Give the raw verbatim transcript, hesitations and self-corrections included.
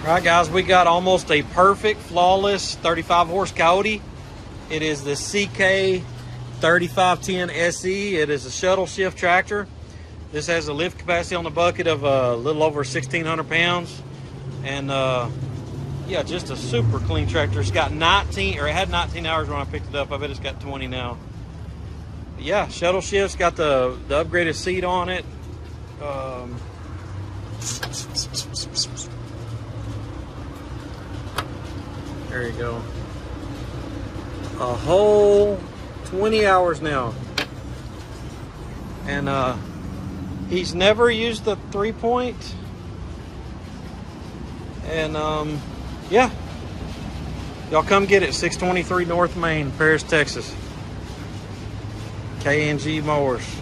All right, guys, we got almost a perfect, flawless thirty-five horse Kioti. It is the C K thirty-five ten S E. It is a shuttle shift tractor. This has a lift capacity on the bucket of a little over sixteen hundred pounds. And uh, yeah, just a super clean tractor. It's got nineteen, or it had nineteen hours when I picked it up. I bet it's got twenty now. But yeah, shuttle shift's got the, the upgraded seat on it. Um, There you go. A whole twenty hours now. And uh, he's never used the three point. And um, yeah, y'all come get it. six twenty-three North Main, Paris, Texas. K and G Mowers.